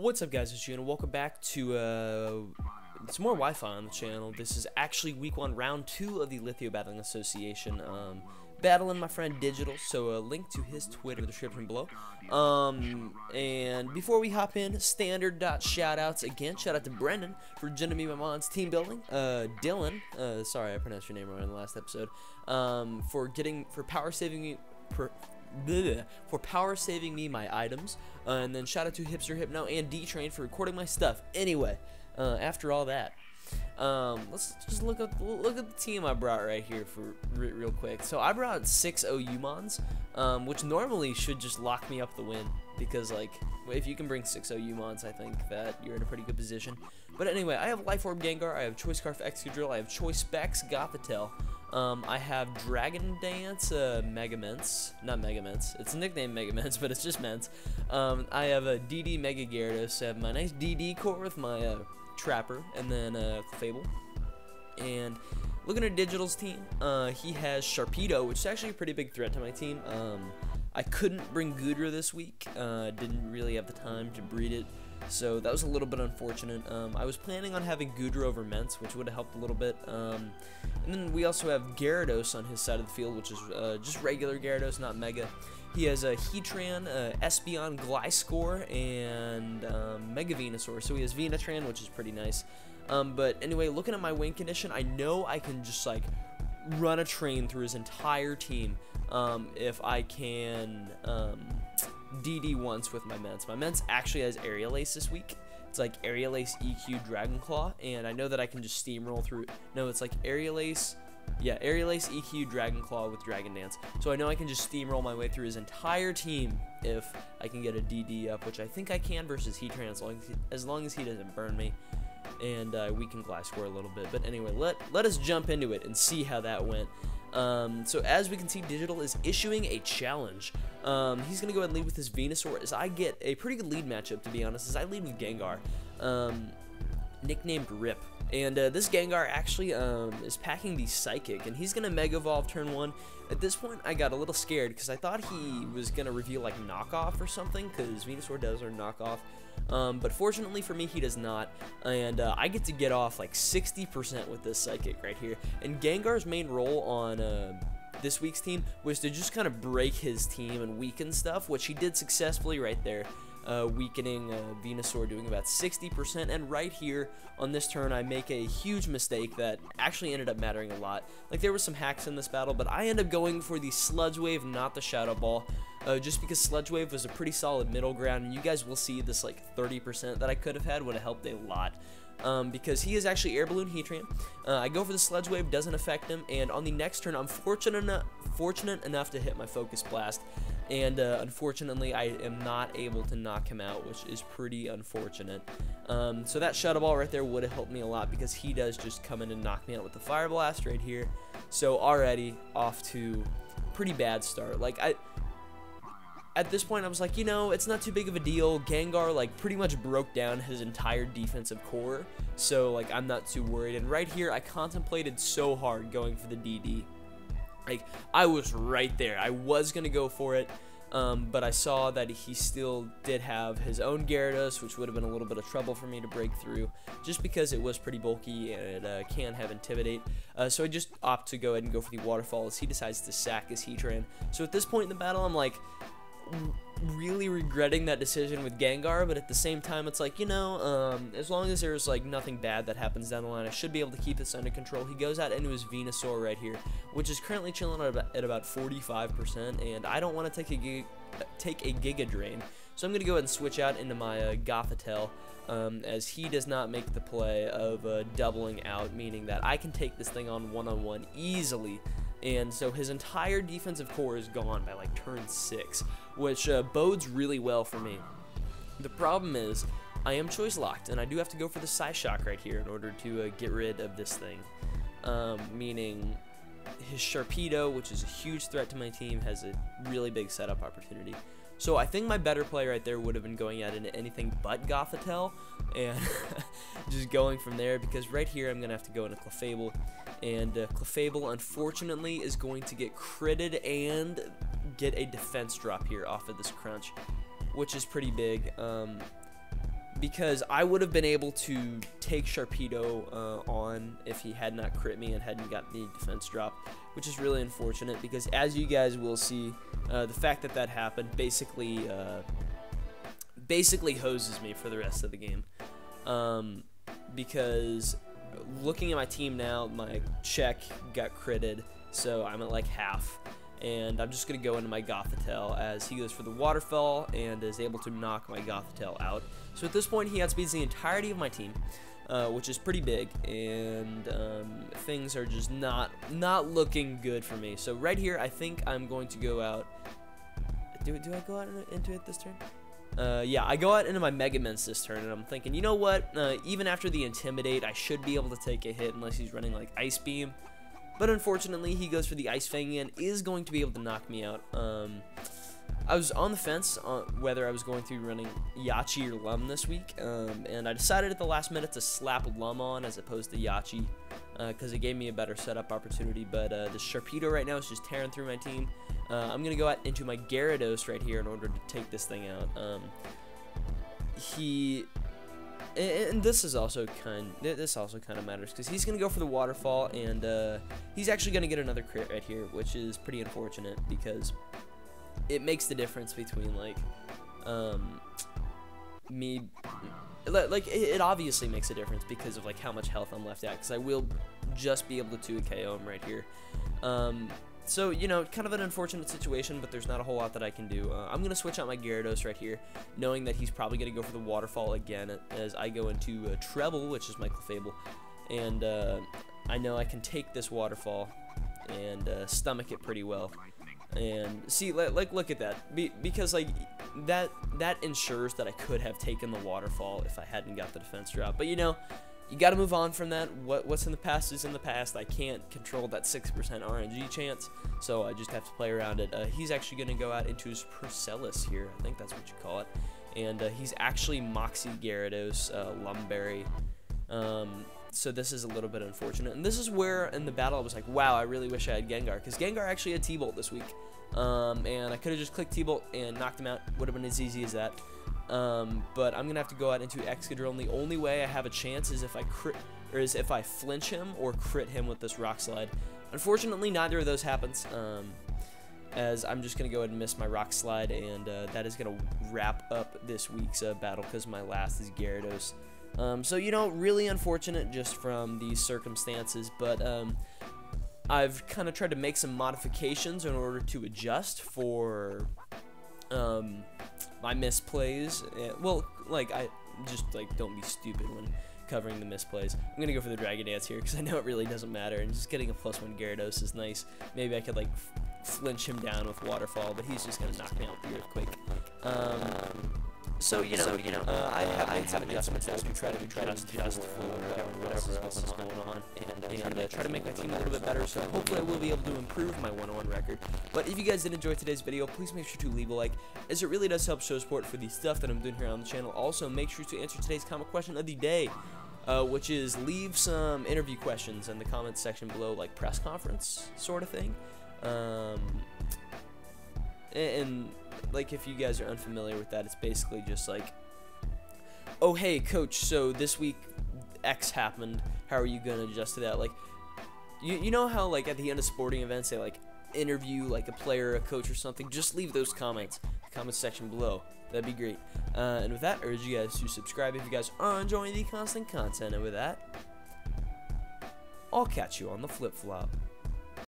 What's up guys, it's you and welcome back to some more Wi-Fi on the channel. This is actually week 1, round 2 of the Lithio Battling Association. Battling my friend Digital, so a link to his Twitter in the description below. And before we hop in, standard shoutouts again. Shout out to Brendan for joining me, my mom's team building. Dylan, sorry I pronounced your name wrong in the last episode. For power saving me my items, and then shout out to Hipster Hypno and Deetrain for recording my stuff. Anyway, after all that, let's just look at the team I brought right here for real quick. So I brought 6 OU Mons, which normally should just lock me up the win, because like if you can bring 6 OU Mons, I think that you're in a pretty good position. But anyway, I have Life Orb Gengar, I have Choice Scarf Excadrill, I have Choice Specs Gothitelle. I have Dragon Dance, Mega Mence, not Mega Mence, it's nicknamed Mega Mence, but it's just Mence. I have a DD Mega Gyarados, I have my nice DD core with my Trapper, and then Clefable. And looking at Digital's team, he has Sharpedo, which is actually a pretty big threat to my team. I couldn't bring Goodra this week, didn't really have the time to breed it, so that was a little bit unfortunate. I was planning on having Goodra over Mence, which would have helped a little bit. And then we also have Gyarados on his side of the field, which is just regular Gyarados, not Mega. He has a Heatran, Espeon, Gliscor, and Mega Venusaur. So he has Venatran, which is pretty nice. But anyway, looking at my win condition, I know I can just like run a train through his entire team if I can DD once with my Mence. My Mence actually has Aerial Ace this week. It's like Aerial Ace, EQ, Dragon Claw, and I know that I can just steamroll through. No, it's like Aerial Ace, yeah, Aerial Ace, EQ, Dragon Claw with Dragon Dance. So I know I can just steamroll my way through his entire team if I can get a DD up, which I think I can versus Heatran, as long as he doesn't burn me and weaken Gliscor a little bit. But anyway, let us jump into it and see how that went. So as we can see, Digital is issuing a challenge. He's gonna go ahead and lead with his Venusaur, as I get a pretty good lead matchup, to be honest, as I lead with Gengar, nicknamed Rip. And this Gengar actually is packing the Psychic, and he's gonna Mega Evolve turn 1. At this point, I got a little scared because I thought he was gonna reveal like Knockoff or something, because Venusaur does or Knockoff. But fortunately for me, he does not, and I get to get off like 60% with this Psychic right here. And Gengar's main role on this week's team was to just kind of break his team and weaken stuff, which he did successfully right there, weakening Venusaur, doing about 60%. And right here on this turn, I make a huge mistake that actually ended up mattering a lot. Like, there were some hacks in this battle, but I end up going for the Sludge Wave, not the Shadow Ball, just because Sludge Wave was a pretty solid middle ground, and you guys will see this like 30% that I could have had would have helped a lot. Because he is actually Air Balloon Heatran. I go for the Sludge Wave, doesn't affect him, and on the next turn, I'm fortunate enough to hit my Focus Blast, and unfortunately, I am not able to knock him out, which is pretty unfortunate. So that Shadow Ball right there would have helped me a lot, because he does just come in and knock me out with the Fire Blast right here. So already off to pretty bad start. Like, at this point, I was like, you know, it's not too big of a deal. Gengar, like, pretty much broke down his entire defensive core, so, like, I'm not too worried. And right here, I contemplated so hard going for the DD. Like, I was right there. I was going to go for it, but I saw that he still did have his own Gyarados, which would have been a little bit of trouble for me to break through, just because it was pretty bulky and it can have Intimidate. So I just opt to go ahead and go for the Waterfall, as he decides to sack his Heatran. So at this point in the battle, I'm like, really regretting that decision with Gengar, but at the same time, it's like, you know, as long as there's like nothing bad that happens down the line, I should be able to keep this under control. He goes out into his Venusaur right here, which is currently chilling at about 45%, and I don't want to take a Giga Drain, so I'm gonna go ahead and switch out into my Gothitelle, as he does not make the play of doubling out, meaning that I can take this thing on one-on-one easily. And so his entire defensive core is gone by like turn 6, which bodes really well for me. The problem is, I am choice locked, and I do have to go for the Psyshock right here in order to get rid of this thing. Meaning, his Sharpedo, which is a huge threat to my team, has a really big setup opportunity. So I think my better play right there would have been going out into anything but Gothitelle, and just going from there, because right here I'm going to have to go into Clefable, and Clefable unfortunately is going to get critted and get a defense drop here off of this crunch, which is pretty big. because I would have been able to take Sharpedo on if he had not crit me and hadn't got the defense drop, which is really unfortunate because, as you guys will see, the fact that that happened basically hoses me for the rest of the game. Because looking at my team now, my check got critted, so I'm at like half. And I'm just going to go into my Gothitelle as he goes for the waterfall and is able to knock my Gothitelle out. So at this point, he outspeeds the entirety of my team, which is pretty big, and things are just not looking good for me. So right here, I think I'm going to go out. Do I go out into it this turn? Yeah, I go out into my Mega Mence this turn, and I'm thinking, you know what? Even after the Intimidate, I should be able to take a hit unless he's running like Ice Beam. But unfortunately, he goes for the Ice Fang and is going to be able to knock me out. I was on the fence on whether I was going to be running Yachi or Lum this week, and I decided at the last minute to slap Lum on as opposed to Yachi because it gave me a better setup opportunity. But the Sharpedo right now is just tearing through my team. I'm going to go out into my Gyarados right here in order to take this thing out. And this also kind of matters because he's gonna go for the waterfall, and he's actually gonna get another crit right here, which is pretty unfortunate because it makes the difference between like it obviously makes a difference because of like how much health I'm left at, because I will just be able to 2KO him right here. So, you know, kind of an unfortunate situation, but there's not a whole lot that I can do. I'm going to switch out my Gyarados right here, knowing that he's probably going to go for the Waterfall again as I go into Treble, which is my Clefable. And I know I can take this Waterfall and stomach it pretty well. And see, like, look at that. Because, like, that ensures that I could have taken the Waterfall if I hadn't got the defense drop. But, you know, you got to move on from that. What's in the past is in the past. I can't control that 6% RNG chance, so I just have to play around it. He's actually going to go out into his Percellus here. I think that's what you call it. And he's actually Moxie Gyarados, Lumberry. So this is a little bit unfortunate. And this is where in the battle I was like, wow, I really wish I had Gengar, because Gengar actually had T-Bolt this week. And I could have just clicked T-Bolt and knocked him out. Would have been as easy as that. But I'm gonna have to go out into Excadrill, and the only way I have a chance is if I flinch him or crit him with this Rock Slide. Unfortunately, neither of those happens, as I'm just gonna go ahead and miss my Rock Slide, and that is gonna wrap up this week's battle because my last is Gyarados. So, you know, really unfortunate just from these circumstances, but I've kind of tried to make some modifications in order to adjust for my misplays. Well, like, I just, like, don't be stupid when covering the misplays. I'm gonna go for the Dragon Dance here because I know it really doesn't matter, and just getting a +1 Gyarados is nice. Maybe I could, like, flinch him down with Waterfall, but he's just gonna knock me out with the Earthquake. So, you know, I have adjustments that I try to adjust for whatever else is going on, and try to make my team a little bit better, so hopefully I will be able to improve my one-on-one record. But if you guys did enjoy today's video, please make sure to leave a like, as it really does help show support for the stuff that I'm doing here on the channel. Also, make sure to answer today's comment question of the day, which is leave some interview questions in the comments section below, like press conference sort of thing. And like, if you guys are unfamiliar with that, it's basically just like, oh, hey, coach, so this week X happened, how are you going to adjust to that? Like, you know how, like, at the end of sporting events, they, like, interview, like, a player, a coach, or something? Just leave those comments in the comments section below. That'd be great. And with that, I urge you guys to subscribe if you guys are enjoying the constant content. And with that, I'll catch you on the flip-flop.